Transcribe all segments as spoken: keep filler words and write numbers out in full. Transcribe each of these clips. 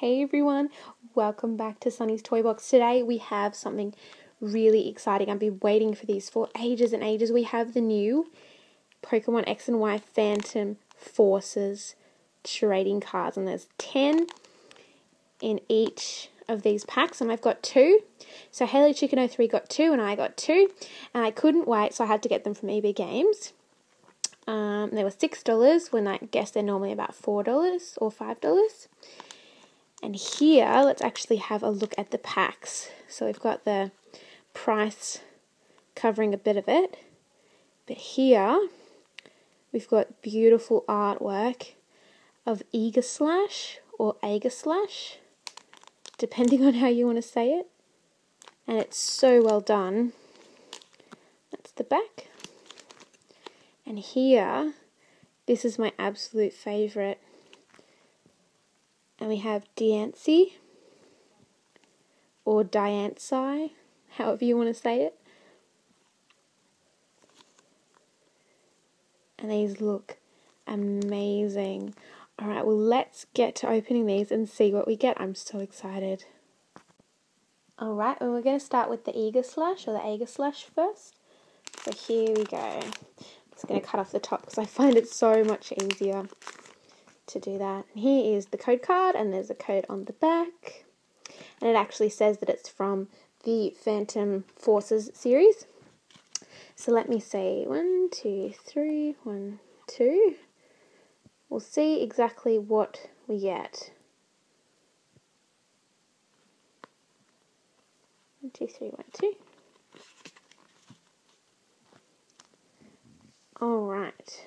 Hey everyone, welcome back to Sunny's Toy Box. Today we have something really exciting. I've been waiting for these for ages and ages. We have the new Pokemon X and Y Phantom Forces trading cards, and there's ten in each of these packs, and I've got two. So Haley Chikano three got two, and I got two, and I couldn't wait, so I had to get them from E B Games. Um, they were six dollars when I guess they're normally about four dollars or five dollars. And here, let's actually have a look at the packs. So we've got the price covering a bit of it. But here, we've got beautiful artwork of Aegislash or Aegislash, depending on how you want to say it. And it's so well done. That's the back. And here, this is my absolute favourite. And we have Diancie, or Diancie, however you want to say it. And these look amazing. Alright, well let's get to opening these and see what we get. I'm so excited. Alright, well we're going to start with the Aegislash, or the Aegislash first. So here we go. I'm just going to cut off the top because I find it so much easier to do that. And here is the code card, and there's a code on the back, and it actually says that it's from the Phantom Forces series. So let me see, one, two, three, one, two. We'll see exactly what we get. One, two, three, one, two. All right.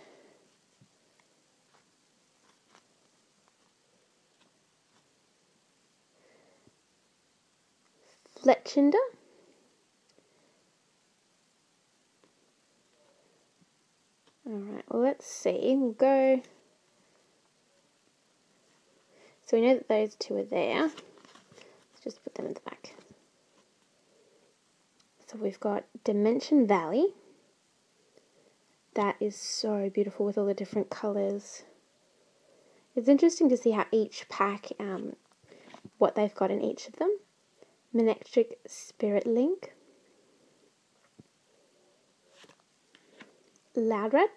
Fletchinder, alright, well let's see, we'll go, so we know that those two are there, let's just put them in the back, so we've got Dimension Valley, that is so beautiful with all the different colours. It's interesting to see how each pack, um, what they've got in each of them. Manectric Spirit Link, Loudred,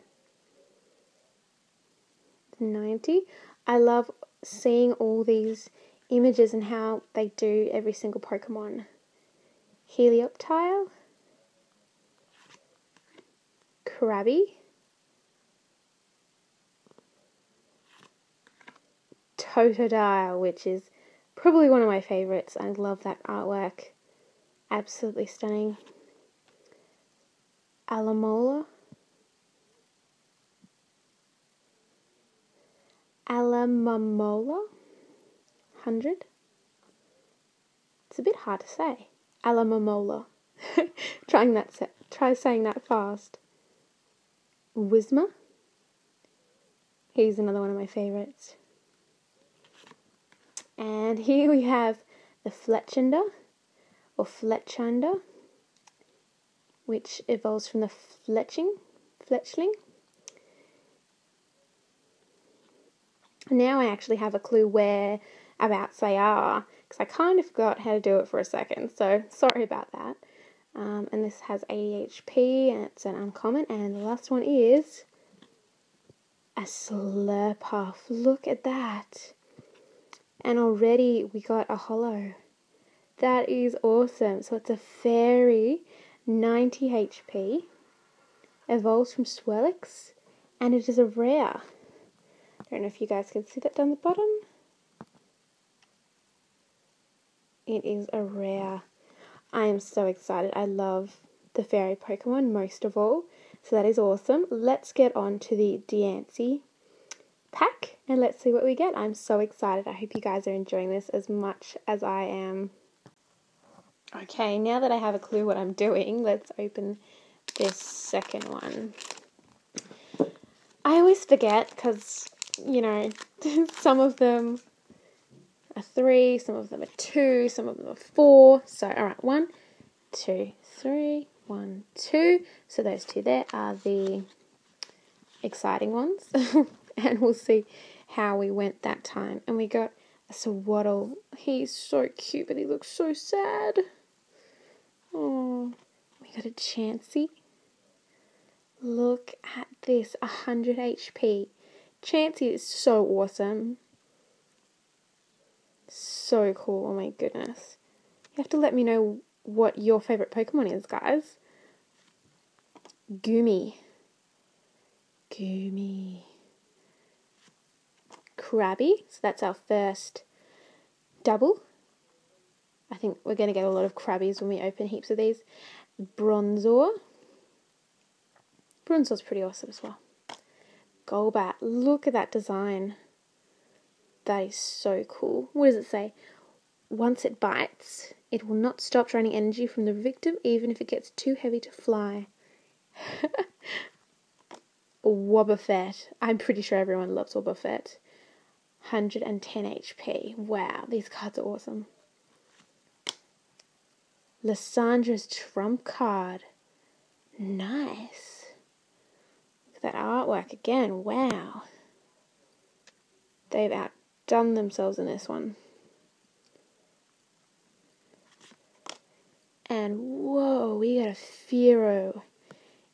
ninety. I love seeing all these images and how they do every single Pokemon. Helioptile, Krabby, Totodile, which is probably one of my favourites. I love that artwork. Absolutely stunning. Alomomola. Alomomola. one hundred. It's a bit hard to say. Alomomola. Trying that set. Try saying that fast. Wisma. He's another one of my favourites. And here we have the Fletchinder, or Fletchinder, which evolves from the Fletching, Fletchling. Now I actually have a clue whereabouts they are, because I kind of forgot how to do it for a second, so sorry about that. Um, and this has eighty H P, and it's an uncommon, and the last one is a Slurpuff. Look at that. And already we got a holo. That is awesome. So it's a fairy, ninety H P, evolves from Swirlix, and it is a rare. I don't know if you guys can see that down the bottom. It is a rare. I am so excited. I love the fairy Pokemon most of all. So that is awesome. Let's get on to the Diancie pack and let's see what we get. I'm so excited. I hope you guys are enjoying this as much as I am. Okay, now that I have a clue what I'm doing, let's open this second one. I always forget because, you know, some of them are three, some of them are two, some of them are four. So, alright, one, two, three, one, two. So those two there are the exciting ones. And we'll see how we went that time. And we got Sawaddle. He's so cute, but he looks so sad. Oh, we got a Chansey. Look at this, one hundred H P. Chansey is so awesome. So cool, oh my goodness. You have to let me know what your favourite Pokemon is, guys. Goomy. Goomy. Krabby, so that's our first double. I think we're going to get a lot of Krabbies when we open heaps of these. Bronzor. Bronzor's pretty awesome as well. Golbat, look at that design. That is so cool. What does it say? Once it bites, it will not stop draining energy from the victim, even if it gets too heavy to fly. Wobbuffet. I'm pretty sure everyone loves Wobbuffet. one hundred ten H P. Wow, these cards are awesome. Lissandra's trump card. Nice. Look at that artwork again. Wow. They've outdone themselves in this one. And whoa, we got a Fearow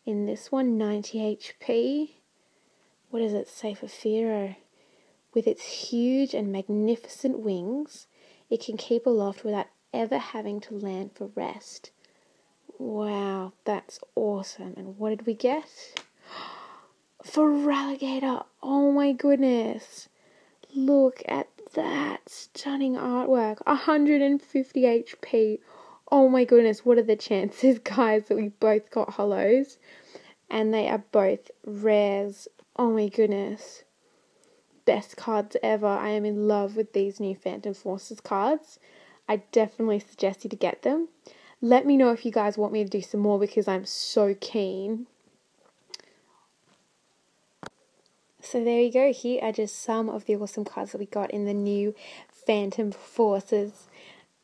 in this one, ninety H P. What does it say for Fearow? With its huge and magnificent wings, it can keep aloft without ever having to land for rest. Wow, that's awesome. And what did we get? Feraligator! Oh my goodness! Look at that stunning artwork. one hundred fifty H P. Oh my goodness, what are the chances, guys, that we both got holos? And they are both rares. Oh my goodness. Best cards ever. I am in love with these new Phantom Forces cards. I definitely suggest you to get them. Let me know if you guys want me to do some more because I'm so keen. So there you go. Here are just some of the awesome cards that we got in the new Phantom Forces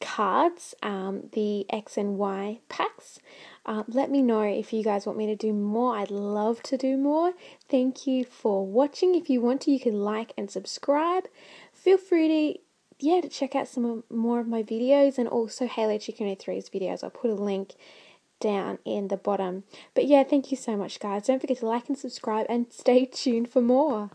cards, um, the X and Y packs. Um, let me know if you guys want me to do more. I'd love to do more. Thank you for watching. If you want to, you can like and subscribe. Feel free to yeah, to check out some more of my videos and also Haley Chikano three's videos. I'll put a link down in the bottom. But yeah, thank you so much, guys. Don't forget to like and subscribe and stay tuned for more.